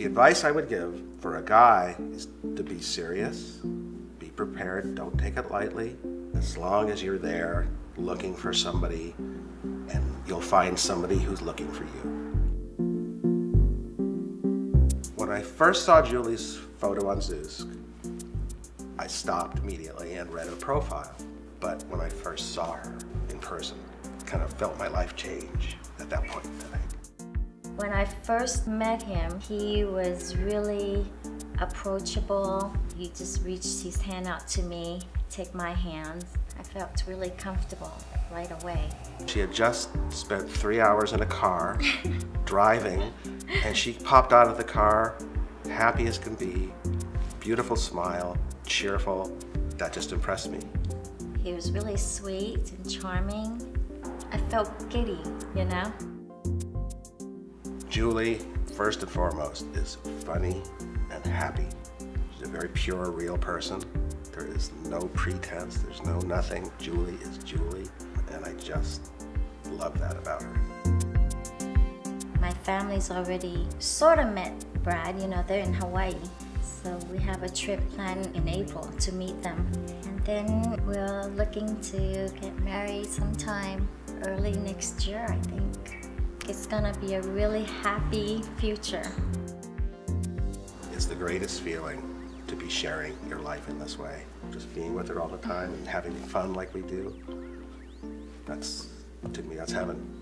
The advice I would give for a guy is to be serious, be prepared, don't take it lightly. As long as you're there looking for somebody, and you'll find somebody who's looking for you. When I first saw Julie's photo on Zoosk, I stopped immediately and read her profile. But when I first saw her in person, kind of felt my life change at that point, I think. When I first met him, he was really approachable. He just reached his hand out to me, took my hand. I felt really comfortable right away. She had just spent 3 hours in a car driving, and she popped out of the car, happy as can be, beautiful smile, cheerful. That just impressed me. He was really sweet and charming. I felt giddy, you know? Julie, first and foremost, is funny and happy. She's a very pure, real person. There is no pretense, there's no nothing. Julie is Julie, and I just love that about her. My family's already sort of met Brad, you know, they're in Hawaii. So we have a trip planned in April to meet them. And then we're looking to get married sometime early next year, I think. It's gonna be a really happy future. It's the greatest feeling to be sharing your life in this way. Just being with her all the time and having fun like we do. That's, to me, that's heaven.